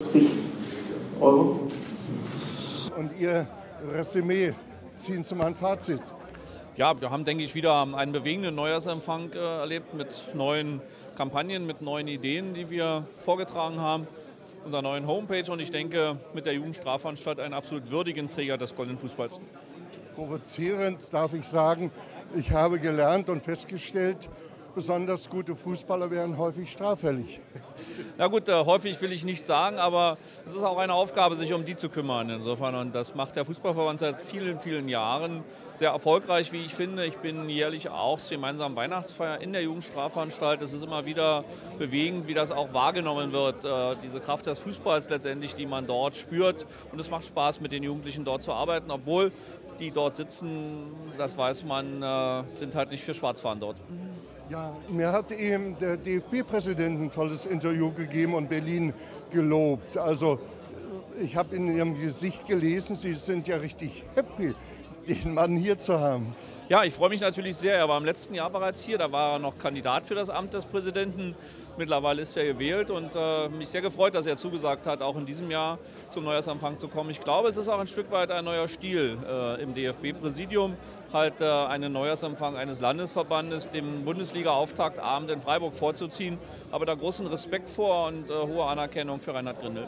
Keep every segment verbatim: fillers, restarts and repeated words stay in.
fünfzig Euro. Und Ihr Resümee, ziehen Sie mal ein Fazit. Ja, wir haben, denke ich, wieder einen bewegenden Neujahrsempfang äh, erlebt mit neuen Kampagnen, mit neuen Ideen, die wir vorgetragen haben, unserer neuen Homepage und ich denke mit der Jugendstrafanstalt einen absolut würdigen Träger des Goldenen Fußballs. Provozierend darf ich sagen, ich habe gelernt und festgestellt, besonders gute Fußballer wären häufig straffällig. Na gut, äh, häufig will ich nicht sagen, aber es ist auch eine Aufgabe, sich um die zu kümmern insofern. Und das macht der Fußballverband seit vielen, vielen Jahren sehr erfolgreich, wie ich finde. Ich bin jährlich auch zur gemeinsamen Weihnachtsfeier in der Jugendstrafanstalt. Es ist immer wieder bewegend, wie das auch wahrgenommen wird. Äh, diese Kraft des Fußballs letztendlich, die man dort spürt. Und es macht Spaß, mit den Jugendlichen dort zu arbeiten, obwohl die dort sitzen, das weiß man, äh, sind halt nicht für Schwarzfahren dort. Ja, mir hat eben der D F B-Präsident ein tolles Interview gegeben und Berlin gelobt. Also ich habe in Ihrem Gesicht gelesen, Sie sind ja richtig happy, den Mann hier zu haben. Ja, ich freue mich natürlich sehr. Er war im letzten Jahr bereits hier, da war er noch Kandidat für das Amt des Präsidenten. Mittlerweile ist er gewählt und äh, mich sehr gefreut, dass er zugesagt hat, auch in diesem Jahr zum Neujahrsempfang zu kommen. Ich glaube, es ist auch ein Stück weit ein neuer Stil äh, im D F B-Präsidium. Halt äh, einen Neujahrsempfang eines Landesverbandes, dem Bundesliga-Auftaktabend in Freiburg vorzuziehen. Aber da großen Respekt vor und äh, hohe Anerkennung für Reinhard Grindel.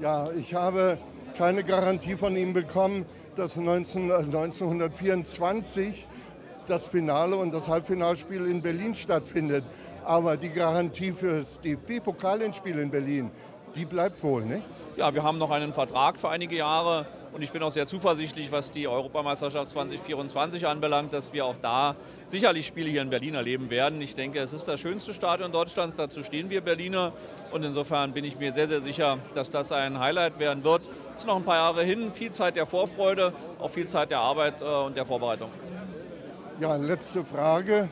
Ja, ich habe keine Garantie von ihm bekommen, dass neunzehnhundertvierundzwanzig das Finale und das Halbfinalspiel in Berlin stattfindet. Aber die Garantie für das D F B-Pokalendspiel in Berlin, die bleibt wohl, ne? Ja, wir haben noch einen Vertrag für einige Jahre und ich bin auch sehr zuversichtlich, was die Europameisterschaft zwanzig vierundzwanzig anbelangt, dass wir auch da sicherlich Spiele hier in Berlin erleben werden. Ich denke, es ist das schönste Stadion Deutschlands, dazu stehen wir Berliner und insofern bin ich mir sehr, sehr sicher, dass das ein Highlight werden wird. Es ist noch ein paar Jahre hin, viel Zeit der Vorfreude, auch viel Zeit der Arbeit und der Vorbereitung. Ja, letzte Frage,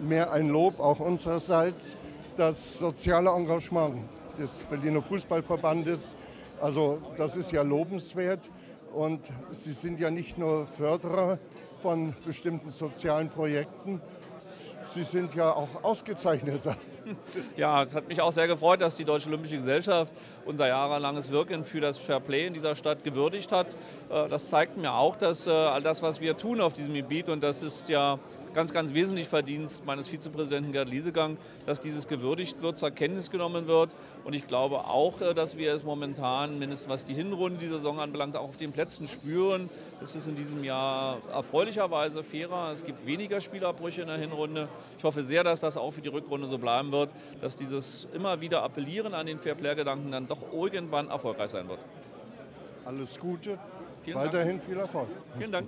mehr ein Lob auch unsererseits, das soziale Engagement des Berliner Fußballverbandes, also das ist ja lobenswert und Sie sind ja nicht nur Förderer von bestimmten sozialen Projekten, Sie sind ja auch Ausgezeichneter. Ja, es hat mich auch sehr gefreut, dass die Deutsche Olympische Gesellschaft unser jahrelanges Wirken für das Fairplay in dieser Stadt gewürdigt hat. Das zeigt mir auch, dass all das, was wir tun auf diesem Gebiet, und das ist ja ganz, ganz wesentlich Verdienst meines Vizepräsidenten Gerd Liesegang, dass dieses gewürdigt wird, zur Kenntnis genommen wird. Und ich glaube auch, dass wir es momentan, mindestens was die Hinrunde dieser Saison anbelangt, auch auf den Plätzen spüren. Es ist in diesem Jahr erfreulicherweise fairer. Es gibt weniger Spielabbrüche in der Hinrunde. Ich hoffe sehr, dass das auch für die Rückrunde so bleiben wird, dass dieses immer wieder Appellieren an den Fairplay-Gedanken dann doch irgendwann erfolgreich sein wird. Alles Gute, weiterhin viel Erfolg. Vielen Dank.